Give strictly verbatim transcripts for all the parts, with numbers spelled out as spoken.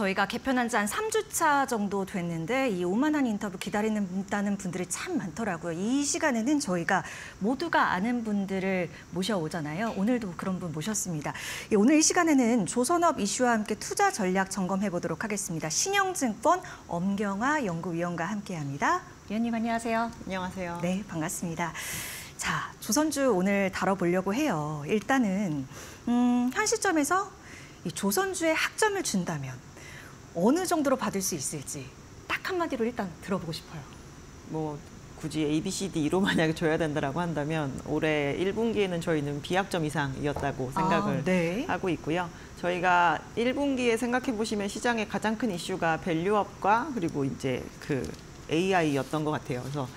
저희가 개편한 지 한 삼 주차 정도 됐는데 이 오만한 인터뷰 기다리는다는 분들이 참 많더라고요. 이 시간에는 저희가 모두가 아는 분들을 모셔오잖아요. 오늘도 그런 분 모셨습니다. 오늘 이 시간에는 조선업 이슈와 함께 투자 전략 점검해보도록 하겠습니다. 신영증권 엄경아 연구위원과 함께합니다. 위원님 안녕하세요. 안녕하세요. 네, 반갑습니다. 자, 조선주 오늘 다뤄보려고 해요. 일단은 음, 현 시점에서 이 조선주에 학점을 준다면 어느 정도로 받을 수 있을지 딱 한마디로 일단 들어보고 싶어요. 뭐 굳이 에이 비 씨 디로 만약에 줘야 된다라고 한다면 올해 일 분기에는 저희는 비학점 이상이었다고 생각을 아, 네. 하고 있고요. 저희가 일 분기에 생각해 보시면 시장의 가장 큰 이슈가 밸류업과 그리고 이제 그 에이 아이였던 것 같아요. 그래서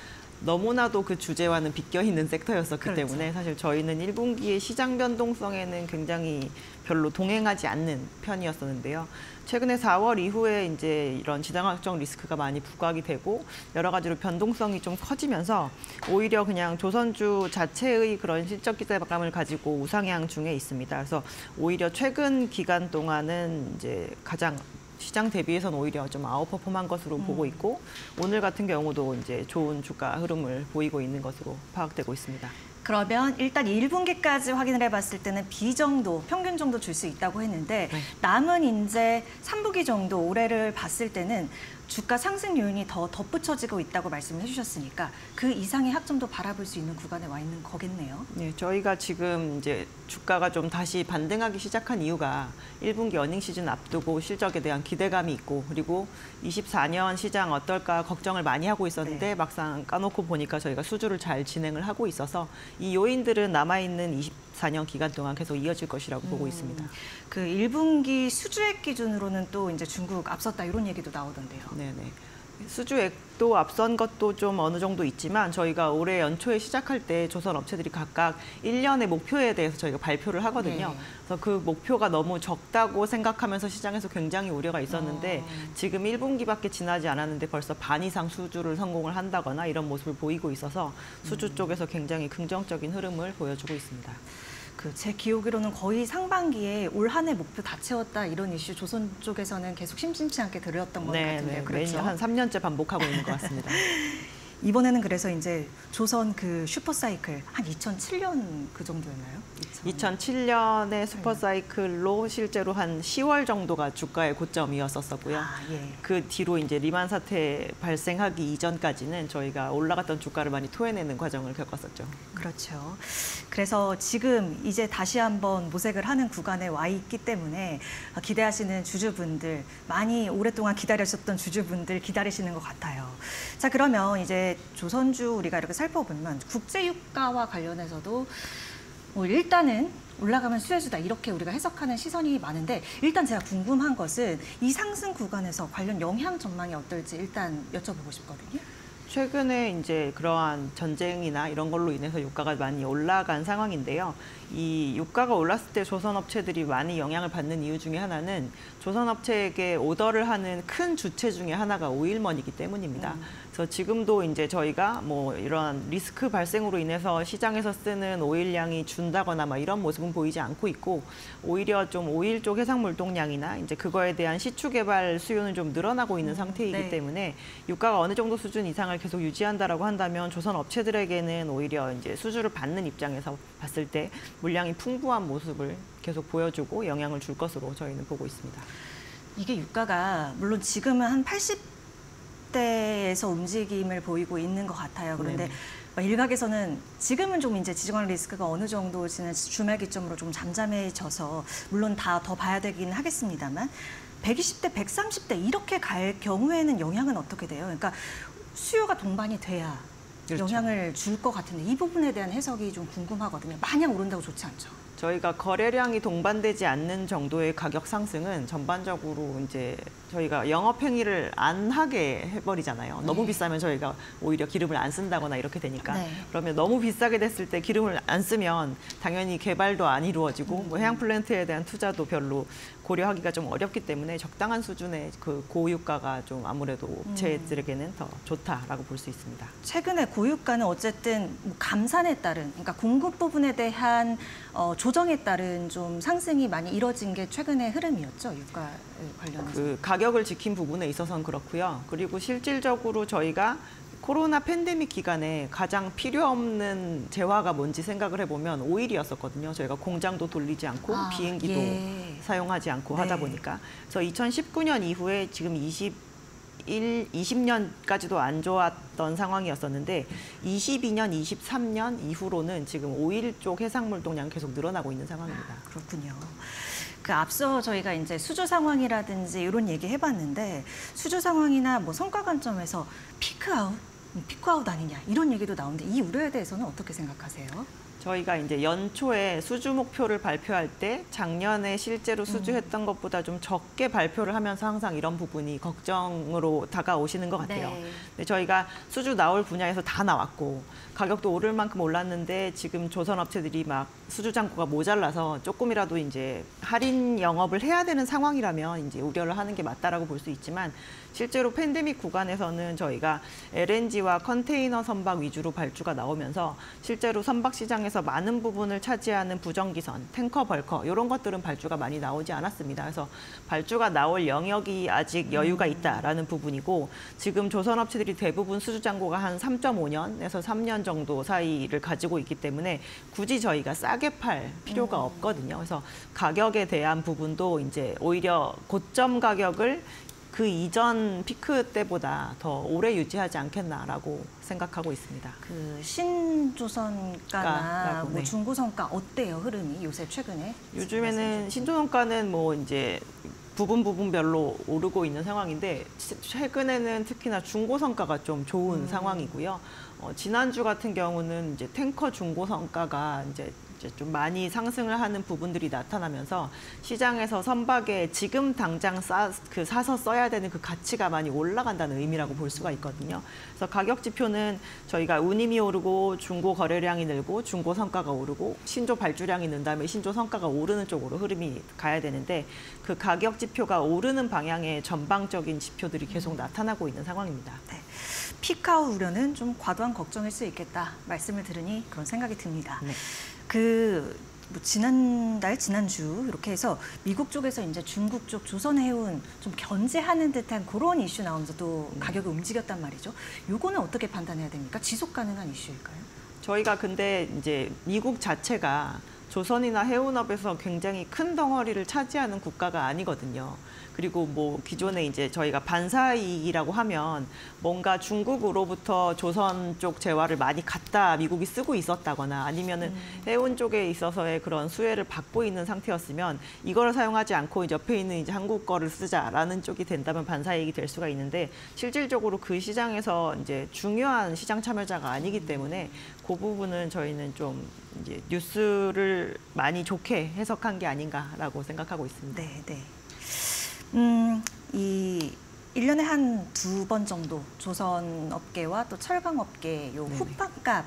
너무나도 그 주제와는 빗겨있는 섹터였었기 그렇죠. 때문에 사실 저희는 일 분기의 시장 변동성에는 굉장히 별로 동행하지 않는 편이었었는데요. 최근에 사월 이후에 이제 이런 시장 확정 리스크가 많이 부각이 되고 여러 가지로 변동성이 좀 커지면서 오히려 그냥 조선주 자체의 그런 실적 기대감을 가지고 우상향 중에 있습니다. 그래서 오히려 최근 기간 동안은 이제 가장 시장 대비해서는 오히려 좀 아웃퍼폼한 것으로 음. 보고 있고 오늘 같은 경우도 이제 좋은 주가 흐름을 보이고 있는 것으로 파악되고 있습니다. 그러면 일단 일 분기까지 확인을 해봤을 때는 비 정도, 평균 정도 줄 수 있다고 했는데 네. 남은 이제 삼 분기 정도 올해를 봤을 때는 주가 상승 요인이 더 덧붙여지고 있다고 말씀을 해주셨으니까 그 이상의 학점도 바라볼 수 있는 구간에 와 있는 거겠네요. 네, 저희가 지금 이제 주가가 좀 다시 반등하기 시작한 이유가 일 분기 어닝 시즌 앞두고 실적에 대한 기대감이 있고 그리고 이십사 년 시장 어떨까 걱정을 많이 하고 있었는데 네. 막상 까놓고 보니까 저희가 수주를 잘 진행을 하고 있어서 이 요인들은 남아있는 이십사 년 기간 동안 계속 이어질 것이라고 음, 보고 있습니다. 그 일 분기 수주액 기준으로는 또 이제 중국 앞섰다 이런 얘기도 나오던데요. 네네. 수주액도 앞선 것도 좀 어느 정도 있지만 저희가 올해 연초에 시작할 때 조선 업체들이 각각 일 년의 목표에 대해서 저희가 발표를 하거든요. 네. 그래서 그 목표가 너무 적다고 생각하면서 시장에서 굉장히 우려가 있었는데 아. 지금 일 분기밖에 지나지 않았는데 벌써 반 이상 수주를 성공을 한다거나 이런 모습을 보이고 있어서 수주 쪽에서 굉장히 긍정적인 흐름을 보여주고 있습니다. 그 제 기억으로는 거의 상반기에 올 한 해 목표 다 채웠다 이런 이슈 조선 쪽에서는 계속 심심치 않게 들렸던 것 네, 같은데요. 네, 그렇죠. 매년 한 삼 년째 반복하고 있는 것 같습니다. 이번에는 그래서 이제 조선 그 슈퍼사이클 한 이천칠 년 그 정도였나요? 이천칠 년의 슈퍼사이클로 실제로 한 시월 정도가 주가의 고점이었었고요. 아, 예. 그 뒤로 이제 리만 사태 발생하기 이전까지는 저희가 올라갔던 주가를 많이 토해내는 과정을 겪었었죠. 그렇죠. 그래서 지금 이제 다시 한번 모색을 하는 구간에 와 있기 때문에 기대하시는 주주분들, 많이 오랫동안 기다리셨던 주주분들 기다리시는 것 같아요. 자, 그러면 이제 조선주 우리가 이렇게 살펴보면 국제유가와 관련해서도 뭐 일단은 올라가면 수혜주다 이렇게 우리가 해석하는 시선이 많은데 일단 제가 궁금한 것은 이 상승 구간에서 관련 영향 전망이 어떨지 일단 여쭤보고 싶거든요. 최근에 이제 그러한 전쟁이나 이런 걸로 인해서 유가가 많이 올라간 상황인데요. 이 유가가 올랐을 때 조선업체들이 많이 영향을 받는 이유 중에 하나는 조선업체에게 오더를 하는 큰 주체 중에 하나가 오일머니이기 때문입니다. 음. 그래서 지금도 이제 저희가 뭐 이런 리스크 발생으로 인해서 시장에서 쓰는 오일량이 준다거나 막 이런 모습은 보이지 않고 있고 오히려 좀 오일 쪽 해상 물동량이나 이제 그거에 대한 시추 개발 수요는 좀 늘어나고 있는 상태이기 네. 때문에 유가가 어느 정도 수준 이상을 계속 유지한다라고 한다면 조선 업체들에게는 오히려 이제 수주를 받는 입장에서 봤을 때 물량이 풍부한 모습을 계속 보여주고 영향을 줄 것으로 저희는 보고 있습니다. 이게 유가가 물론 지금은 한 팔십 대에서 움직임을 보이고 있는 것 같아요. 그런데 네네. 일각에서는 지금은 좀 이제 지정학 리스크가 어느 정도 지난 주말 기점으로 좀 잠잠해져서 물론 다 더 봐야 되긴 하겠습니다만 백이십 대, 백삼십 대 이렇게 갈 경우에는 영향은 어떻게 돼요? 그러니까 수요가 동반이 돼야 그렇죠. 영향을 줄 것 같은데 이 부분에 대한 해석이 좀 궁금하거든요. 마냥 오른다고 좋지 않죠. 저희가 거래량이 동반되지 않는 정도의 가격 상승은 전반적으로 이제 저희가 영업 행위를 안 하게 해버리잖아요. 네. 너무 비싸면 저희가 오히려 기름을 안 쓴다거나 이렇게 되니까. 네. 그러면 너무 비싸게 됐을 때 기름을 안 쓰면 당연히 개발도 안 이루어지고 음. 뭐 해양 플랜트에 대한 투자도 별로 고려하기가 좀 어렵기 때문에 적당한 수준의 그 고유가가 좀 아무래도 업체들에게는 음. 더 좋다라고 볼 수 있습니다. 최근에 고유가는 어쨌든 감산에 따른, 그러니까 공급 부분에 대한 어, 조 조정에 따른 좀 상승이 많이 이뤄진 게 최근의 흐름이었죠, 유가에 관련해서. 그 가격을 지킨 부분에 있어서는 그렇고요. 그리고 실질적으로 저희가 코로나 팬데믹 기간에 가장 필요 없는 재화가 뭔지 생각을 해보면 오일이었었거든요. 저희가 공장도 돌리지 않고 아, 비행기도 예. 사용하지 않고 네. 하다 보니까. 그래서 이천십구 년 이후에 지금 이십 일, 이십 년까지도 안 좋았던 상황이었었는데 이십이 년, 이십삼 년 이후로는 지금 오일 쪽 해상 물동량 계속 늘어나고 있는 상황입니다. 아, 그렇군요. 그 앞서 저희가 이제 수주 상황이라든지 이런 얘기 해봤는데 수주 상황이나 뭐 성과 관점에서 피크아웃, 피크아웃 아니냐 이런 얘기도 나오는데 이 우려에 대해서는 어떻게 생각하세요? 저희가 이제 연초에 수주 목표를 발표할 때 작년에 실제로 수주했던 것보다 좀 적게 발표를 하면서 항상 이런 부분이 걱정으로 다가오시는 것 같아요. 네. 근데 저희가 수주 나올 분야에서 다 나왔고 가격도 오를 만큼 올랐는데 지금 조선업체들이 막 수주 창고가 모자라서 조금이라도 이제 할인 영업을 해야 되는 상황이라면 이제 우려를 하는 게 맞다라고 볼 수 있지만 실제로 팬데믹 구간에서는 저희가 엘엔지와 컨테이너 선박 위주로 발주가 나오면서 실제로 선박 시장에서 많은 부분을 차지하는 부정기선, 탱커, 벌커 이런 것들은 발주가 많이 나오지 않았습니다. 그래서 발주가 나올 영역이 아직 여유가 있다라는 부분이고 지금 조선업체들이 대부분 수주잔고가 한 삼 점 오 년에서 삼 년 정도 사이를 가지고 있기 때문에 굳이 저희가 싸게 팔 필요가 없거든요. 그래서 가격에 대한 부분도 이제 오히려 고점 가격을 그 이전 피크 때보다 더 오래 유지하지 않겠나라고 생각하고 있습니다. 그 신조선가나 뭐 네. 중고선가 어때요? 흐름이 요새 최근에? 요즘에는 신조선가는 뭐 이제 부분 부분별로 오르고 있는 상황인데 최근에는 특히나 중고선가가 좀 좋은 음. 상황이고요. 어, 지난주 같은 경우는 이제 탱커 중고선가가 이제 좀 많이 상승을 하는 부분들이 나타나면서 시장에서 선박에 지금 당장 사, 그 사서 써야 되는 그 가치가 많이 올라간다는 의미라고 볼 수가 있거든요. 그래서 가격 지표는 저희가 운임이 오르고 중고 거래량이 늘고 중고 성과가 오르고 신조 발주량이 는 다음에 신조 성과가 오르는 쪽으로 흐름이 가야 되는데 그 가격 지표가 오르는 방향의 전방적인 지표들이 계속 나타나고 있는 상황입니다. 네. 피크아웃 우려는 좀 과도한 걱정일 수 있겠다 말씀을 들으니 그런 생각이 듭니다. 네. 그 뭐 지난달 지난주 이렇게 해서 미국 쪽에서 이제 중국 쪽 조선 해운 좀 견제하는 듯한 그런 이슈 나오면서 또 가격이 움직였단 말이죠. 요거는 어떻게 판단해야 됩니까? 지속 가능한 이슈일까요? 저희가 근데 이제 미국 자체가 조선이나 해운업에서 굉장히 큰 덩어리를 차지하는 국가가 아니거든요. 그리고 뭐 기존에 이제 저희가 반사이익이라고 하면 뭔가 중국으로부터 조선 쪽 재화를 많이 갖다 미국이 쓰고 있었다거나 아니면은 음. 해운 쪽에 있어서의 그런 수혜를 받고 있는 상태였으면 이걸 사용하지 않고 이제 옆에 있는 이제 한국 거를 쓰자라는 쪽이 된다면 반사이익이 될 수가 있는데 실질적으로 그 시장에서 이제 중요한 시장 참여자가 아니기 때문에 그 부분은 저희는 좀 이제 뉴스를 많이 좋게 해석한 게 아닌가라고 생각하고 있습니다. 네, 네. 음, 이 일 년에 한 두 번 정도 조선업계와 또 철강업계 요 후판값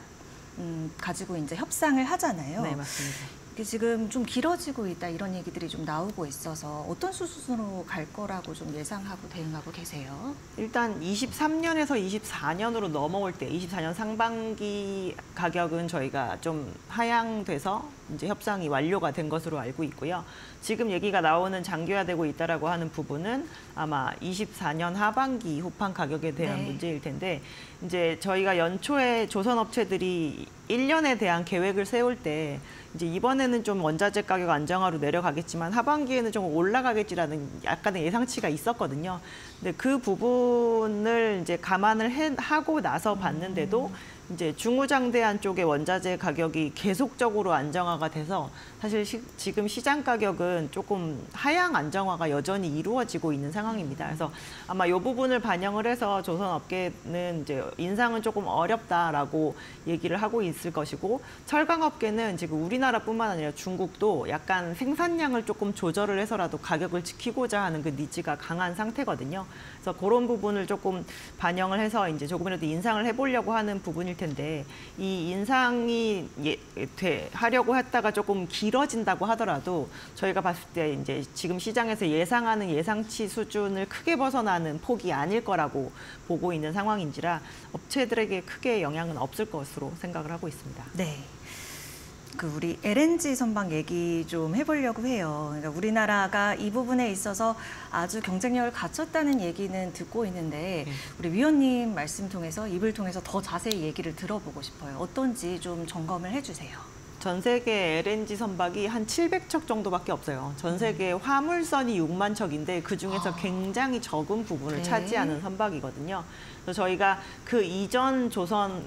음, 가지고 이제 협상을 하잖아요. 네, 맞습니다. 이게 지금 좀 길어지고 있다 이런 얘기들이 좀 나오고 있어서 어떤 수순으로 갈 거라고 좀 예상하고 대응하고 계세요? 일단 이십삼 년에서 이십사 년으로 넘어올 때 이십사 년 상반기 가격은 저희가 좀 하향돼서 이제 협상이 완료가 된 것으로 알고 있고요. 지금 얘기가 나오는 장기화되고 있다라고 하는 부분은 아마 이십사 년 하반기 후판 가격에 대한 네. 문제일 텐데 이제 저희가 연초에 조선업체들이 일 년에 대한 계획을 세울 때 이제 이번에는 좀 원자재 가격 안정화로 내려가겠지만 하반기에는 좀 올라가겠지라는 약간의 예상치가 있었거든요. 근데 그 부분을 이제 감안을 해, 하고 나서 봤는데도 음. 이제 중우장대한 쪽의 원자재 가격이 계속적으로 안정화가 돼서 사실 시, 지금 시장 가격은 조금 하향 안정화가 여전히 이루어지고 있는 상황입니다. 그래서 아마 이 부분을 반영을 해서 조선업계는 이제 인상은 조금 어렵다라고 얘기를 하고 있을 것이고 철강업계는 지금 우리나라뿐만 아니라 중국도 약간 생산량을 조금 조절을 해서라도 가격을 지키고자 하는 그 니즈가 강한 상태거든요. 그래서 그런 부분을 조금 반영을 해서 이제 조금이라도 인상을 해보려고 하는 부분일 텐데 이 인상이 예, 돼, 하려고 했다가 조금 길어진다고 하더라도 저희가 봤을 때 이제 지금 시장에서 예상하는 예상치 수준을 크게 벗어나는 폭이 아닐 거라고 보고 있는 상황인지라 업체들에게 크게 영향은 없을 것으로 생각을 하고 있습니다. 네. 그 우리 엘엔지 선박 얘기 좀 해보려고 해요. 그러니까 우리나라가 이 부분에 있어서 아주 경쟁력을 갖췄다는 얘기는 듣고 있는데 네. 우리 위원님 말씀 통해서 입을 통해서 더 자세히 얘기를 들어보고 싶어요. 어떤지 좀 점검을 해주세요. 전 세계 엘엔지 선박이 한 칠백 척 정도밖에 없어요. 전 세계 음. 화물선이 육만 척인데 그중에서 아. 굉장히 적은 부분을 네. 차지하는 선박이거든요. 그래서 저희가 그 이전 조선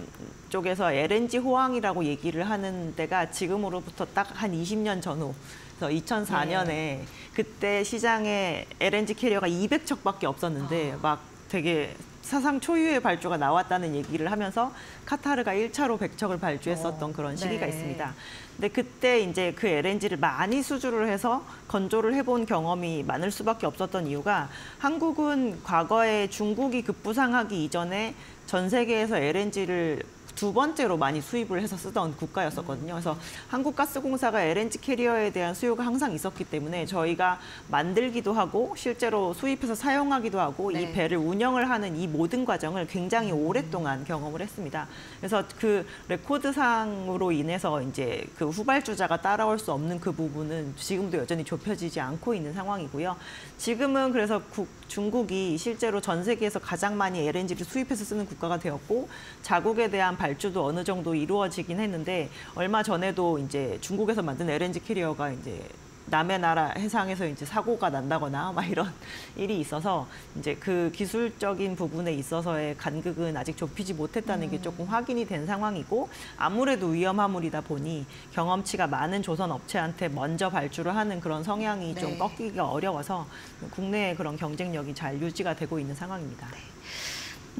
쪽에서 엘엔지 호황이라고 얘기를 하는 데가 지금으로부터 딱 한 이십 년 전후, 그래서 이천사 년에 네. 그때 시장에 엘엔지 캐리어가 이백 척밖에 없었는데 아. 막 되게 사상 초유의 발주가 나왔다는 얘기를 하면서 카타르가 일 차로 백 척을 발주했었던 어, 그런 시기가 네. 있습니다. 근데 그때 이제 그 엘엔지를 많이 수주를 해서 건조를 해본 경험이 많을 수밖에 없었던 이유가 한국은 과거에 중국이 급부상하기 이전에 전 세계에서 엘엔지를 두 번째로 많이 수입을 해서 쓰던 국가였었거든요. 그래서 한국가스공사가 엘엔지 캐리어에 대한 수요가 항상 있었기 때문에 저희가 만들기도 하고 실제로 수입해서 사용하기도 하고 네. 이 배를 운영을 하는 이 모든 과정을 굉장히 오랫동안 경험을 했습니다. 그래서 그 레코드상으로 인해서 이제 그 후발주자가 따라올 수 없는 그 부분은 지금도 여전히 좁혀지지 않고 있는 상황이고요. 지금은 그래서 국, 중국이 실제로 전 세계에서 가장 많이 엘엔지를 수입해서 쓰는 국가가 되었고 자국에 대한 발 발주도 어느 정도 이루어지긴 했는데 얼마 전에도 이제 중국에서 만든 엘엔지 캐리어가 이제 남의 나라 해상에서 이제 사고가 난다거나 막 이런 일이 있어서 이제 그 기술적인 부분에 있어서의 간극은 아직 좁히지 못했다는 음. 게 조금 확인이 된 상황이고 아무래도 위험 화물이다 보니 경험치가 많은 조선 업체한테 먼저 발주를 하는 그런 성향이 네. 좀 꺾이기가 어려워서 국내의 그런 경쟁력이 잘 유지가 되고 있는 상황입니다. 네.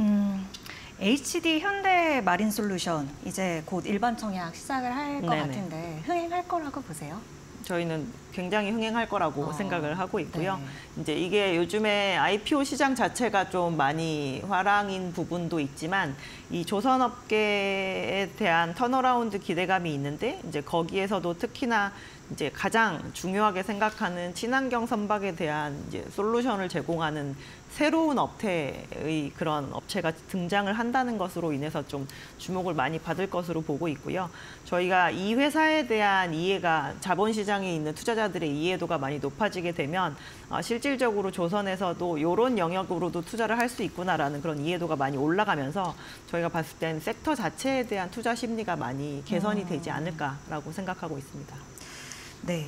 음. 에이치디 현대 마린 솔루션 이제 곧 일반 청약 시작을 할 것 같은데 흥행할 거라고 보세요? 저희는 굉장히 흥행할 거라고 어, 생각을 하고 있고요. 네. 이제 이게 요즘에 아이피오 시장 자체가 좀 많이 화랑인 부분도 있지만 이 조선업계에 대한 턴어라운드 기대감이 있는데 이제 거기에서도 특히나 이제 가장 중요하게 생각하는 친환경 선박에 대한 이제 솔루션을 제공하는 새로운 업태의 그런 업체가 등장을 한다는 것으로 인해서 좀 주목을 많이 받을 것으로 보고 있고요. 저희가 이 회사에 대한 이해가 자본시장에 있는 투자자들의 이해도가 많이 높아지게 되면 실질적으로 조선에서도 이런 영역으로도 투자를 할 수 있구나라는 그런 이해도가 많이 올라가면서 저희가 봤을 땐 섹터 자체에 대한 투자 심리가 많이 개선이 되지 않을까라고 생각하고 있습니다. 네.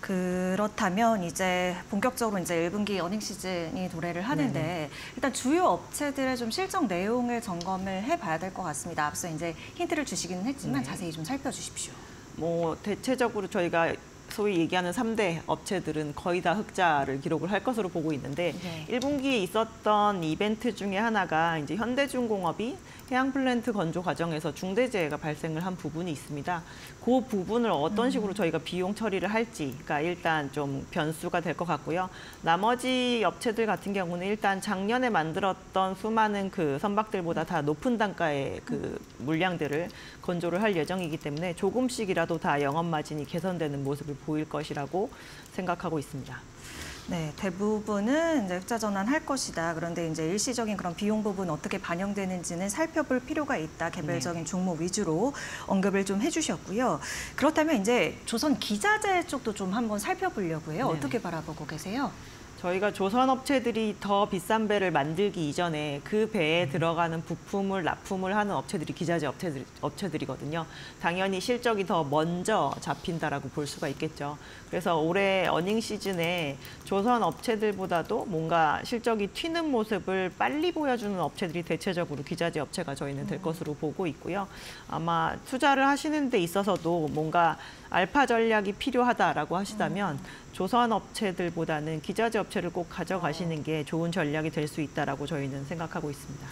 그렇다면 이제 본격적으로 이제 일 분기 어닝 시즌이 도래를 하는데 네네. 일단 주요 업체들의 좀 실적 내용을 점검을 해봐야 될 것 같습니다. 앞서 이제 힌트를 주시기는 했지만 네. 자세히 좀 살펴주십시오. 뭐 대체적으로 저희가 소위 얘기하는 삼 대 업체들은 거의 다 흑자를 기록을 할 것으로 보고 있는데 네. 일 분기에 있었던 이벤트 중에 하나가 이제 현대중공업이 해양 플랜트 건조 과정에서 중대재해가 발생을 한 부분이 있습니다. 그 부분을 어떤 식으로 저희가 비용 처리를 할지가 일단 좀 변수가 될 것 같고요. 나머지 업체들 같은 경우는 일단 작년에 만들었던 수많은 그 선박들보다 다 높은 단가의 그 물량들을 건조를 할 예정이기 때문에 조금씩이라도 다 영업 마진이 개선되는 모습을 보일 것이라고 생각하고 있습니다. 네, 대부분은 이제 흑자 전환할 것이다. 그런데 이제 일시적인 그런 비용 부분 어떻게 반영되는지는 살펴볼 필요가 있다. 개별적인 종목 위주로 언급을 좀 해주셨고요. 그렇다면 이제 조선 기자재 쪽도 좀 한번 살펴보려고 해요. 어떻게 바라보고 계세요? 저희가 조선업체들이 더 비싼 배를 만들기 이전에 그 배에 들어가는 부품을 납품을 하는 업체들이 기자재 업체들, 업체들이거든요. 당연히 실적이 더 먼저 잡힌다라고 볼 수가 있겠죠. 그래서 올해 어닝 시즌에 조선업체들보다도 뭔가 실적이 튀는 모습을 빨리 보여주는 업체들이 대체적으로 기자재 업체가 저희는 될 것으로 보고 있고요. 아마 투자를 하시는 데 있어서도 뭔가 알파 전략이 필요하다라고 하시다면 조선업체들보다는 기자재 업체를 꼭 가져가시는 게 좋은 전략이 될 수 있다라고 저희는 생각하고 있습니다.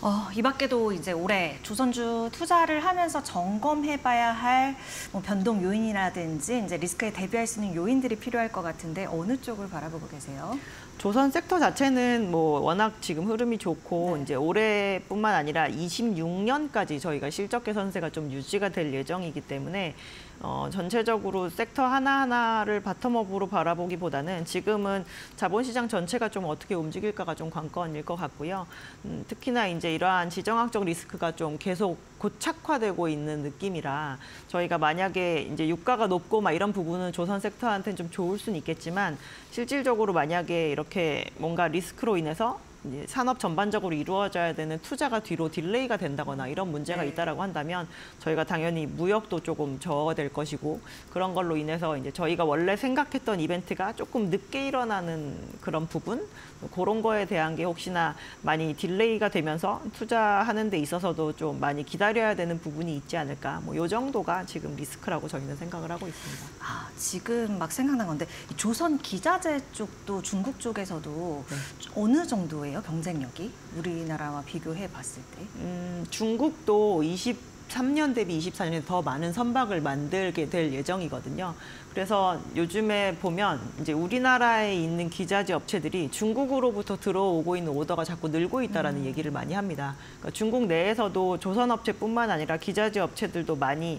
어, 이 밖에도 이제 올해 조선주 투자를 하면서 점검해봐야 할 뭐 변동 요인이라든지 이제 리스크에 대비할 수 있는 요인들이 필요할 것 같은데 어느 쪽을 바라보고 계세요? 조선 섹터 자체는 뭐 워낙 지금 흐름이 좋고 네. 이제 올해뿐만 아니라 이십육 년까지 저희가 실적 개선세가 좀 유지가 될 예정이기 때문에 어, 전체적으로 섹터 하나하나를 바텀업으로 바라보기보다는 지금은 자본시장 전체가 좀 어떻게 움직일까가 좀 관건일 것 같고요. 음, 특히나 이제 이제 이러한 지정학적 리스크가 좀 계속 고착화되고 있는 느낌이라 저희가 만약에 이제 유가가 높고 막 이런 부분은 조선 섹터한테는 좀 좋을 수는 있겠지만 실질적으로 만약에 이렇게 뭔가 리스크로 인해서 이제 산업 전반적으로 이루어져야 되는 투자가 뒤로 딜레이가 된다거나 이런 문제가 네. 있다라고 한다면 저희가 당연히 무역도 조금 저어될 것이고 그런 걸로 인해서 이제 저희가 원래 생각했던 이벤트가 조금 늦게 일어나는 그런 부분 그런 거에 대한 게 혹시나 많이 딜레이가 되면서 투자하는 데 있어서도 좀 많이 기다려야 되는 부분이 있지 않을까 뭐 요 정도가 지금 리스크라고 저희는 생각을 하고 있습니다. 아, 지금 막 생각난 건데 조선 기자재 쪽도 중국 쪽에서도 네. 어느 정도의 경쟁력이 우리나라와 비교해 봤을 때? 음, 중국도 이십삼 년 대비 이십사 년에 더 많은 선박을 만들게 될 예정이거든요. 그래서 요즘에 보면 이제 우리나라에 있는 기자재 업체들이 중국으로부터 들어오고 있는 오더가 자꾸 늘고 있다라는 음. 얘기를 많이 합니다. 그러니까 중국 내에서도 조선 업체뿐만 아니라 기자재 업체들도 많이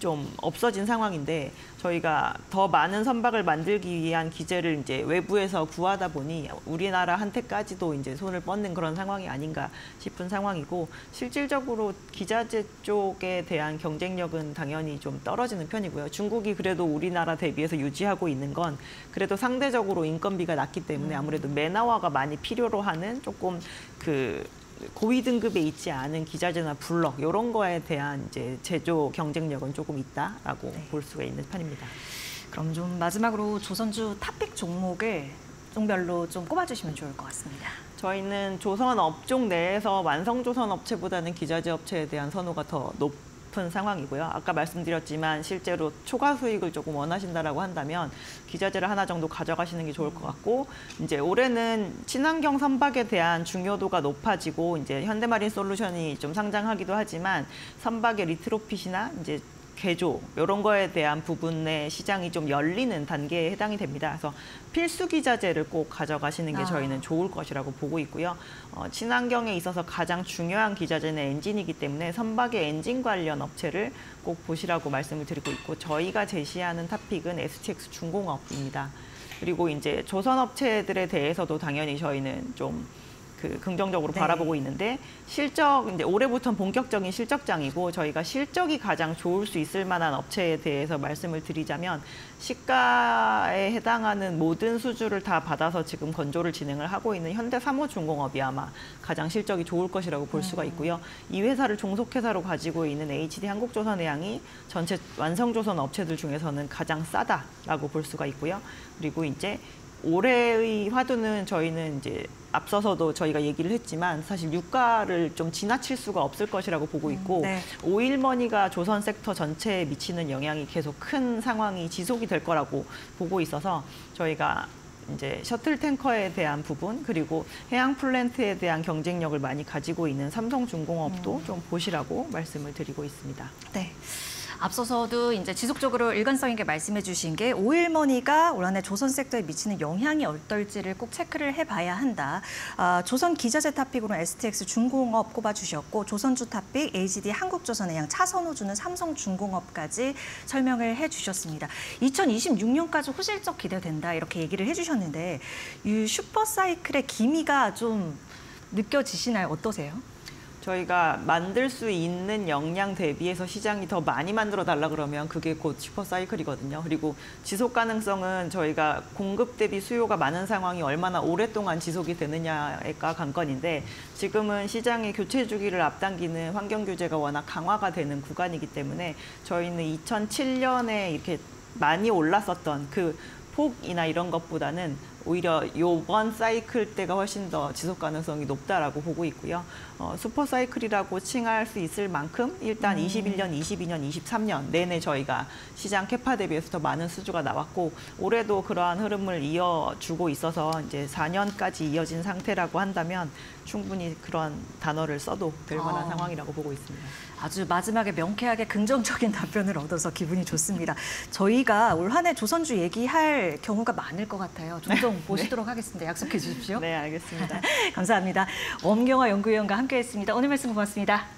좀 없어진 상황인데 저희가 더 많은 선박을 만들기 위한 기재를 이제 외부에서 구하다 보니 우리나라한테까지도 이제 손을 뻗는 그런 상황이 아닌가 싶은 상황이고 실질적으로 기자재 쪽에 대한 경쟁력은 당연히 좀 떨어지는 편이고요. 중국이 그래도 우리나라 대비해서 유지하고 있는 건 그래도 상대적으로 인건비가 낮기 때문에 아무래도 맨아워가 많이 필요로 하는 조금 그 고위 등급에 있지 않은 기자재나 블럭 이런 거에 대한 이제 제조 경쟁력은 조금 있다라고 네. 볼 수가 있는 편입니다. 그럼 좀 마지막으로 조선주 탑픽 종목을 종별로 좀 꼽아주시면 좋을 것 같습니다. 저희는 조선 업종 내에서 완성 조선 업체보다는 기자재 업체에 대한 선호가 더 높. 높은 상황이고요. 아까 말씀드렸지만 실제로 초과 수익을 조금 원하신다라고 한다면 기자재를 하나 정도 가져가시는 게 좋을 것 같고 이제 올해는 친환경 선박에 대한 중요도가 높아지고 이제 현대 마린 솔루션이 좀 상장하기도 하지만 선박의 리트로핏이나 이제 개조 이런 거에 대한 부분의 시장이 좀 열리는 단계에 해당이 됩니다. 그래서 필수 기자재를 꼭 가져가시는 게 저희는 좋을 것이라고 보고 있고요. 어, 친환경에 있어서 가장 중요한 기자재는 엔진이기 때문에 선박의 엔진 관련 업체를 꼭 보시라고 말씀을 드리고 있고 저희가 제시하는 탑픽은 에스티엑스 중공업입니다. 그리고 이제 조선 업체들에 대해서도 당연히 저희는 좀 그 긍정적으로 네. 바라보고 있는데 실적 이제 올해부터는 본격적인 실적장이고 저희가 실적이 가장 좋을 수 있을 만한 업체에 대해서 말씀을 드리자면 시가에 해당하는 모든 수주를 다 받아서 지금 건조를 진행을 하고 있는 현대 삼호중공업이 아마 가장 실적이 좋을 것이라고 볼 수가 있고요. 이 회사를 종속회사로 가지고 있는 에이치디 한국조선해양이 전체 완성조선 업체들 중에서는 가장 싸다라고 볼 수가 있고요. 그리고 이제 올해의 화두는 저희는 이제 앞서서도 저희가 얘기를 했지만 사실 유가를 좀 지나칠 수가 없을 것이라고 보고 있고 음, 네. 오일머니가 조선 섹터 전체에 미치는 영향이 계속 큰 상황이 지속이 될 거라고 보고 있어서 저희가 이제 셔틀 탱커에 대한 부분 그리고 해양 플랜트에 대한 경쟁력을 많이 가지고 있는 삼성중공업도 음. 좀 보시라고 말씀을 드리고 있습니다. 네. 앞서서도 이제 지속적으로 일관성 있게 말씀해 주신 게 오일머니가 올 한 해 조선 섹터에 미치는 영향이 어떨지를 꼭 체크를 해봐야 한다. 아, 조선 기자재 탑픽으로 에스티엑스 중공업 꼽아주셨고 조선주 탑픽, 에이치디 한국조선해양, 차선호주는 삼성중공업까지 설명을 해주셨습니다. 이천이십육 년까지 호실적 기대된다 이렇게 얘기를 해주셨는데 이 슈퍼사이클의 기미가 좀 느껴지시나요? 어떠세요? 저희가 만들 수 있는 역량 대비해서 시장이 더 많이 만들어 달라 그러면 그게 곧 슈퍼사이클이거든요. 그리고 지속 가능성은 저희가 공급 대비 수요가 많은 상황이 얼마나 오랫동안 지속이 되느냐가 관건인데 지금은 시장의 교체 주기를 앞당기는 환경 규제가 워낙 강화가 되는 구간이기 때문에 저희는 이천칠 년에 이렇게 많이 올랐었던 그 폭이나 이런 것보다는 오히려 이번 사이클 때가 훨씬 더 지속 가능성이 높다라고 보고 있고요. 어, 슈퍼사이클이라고 칭할 수 있을 만큼 일단 음. 이십일 년, 이십이 년, 이십삼 년 내내 저희가 시장 캐파 대비해서 더 많은 수주가 나왔고 올해도 그러한 흐름을 이어주고 있어서 이제 사 년까지 이어진 상태라고 한다면 충분히 그런 단어를 써도 될 만한 아. 상황이라고 보고 있습니다. 아주 마지막에 명쾌하게 긍정적인 답변을 얻어서 기분이 좋습니다. 저희가 올 한 해 조선주 얘기할 경우가 많을 것 같아요. 종종 네. 모시도록 네. 하겠습니다. 약속해 주십시오. 네, 알겠습니다. 감사합니다. 엄경아 연구위원과 함께했습니다. 오늘 말씀 고맙습니다.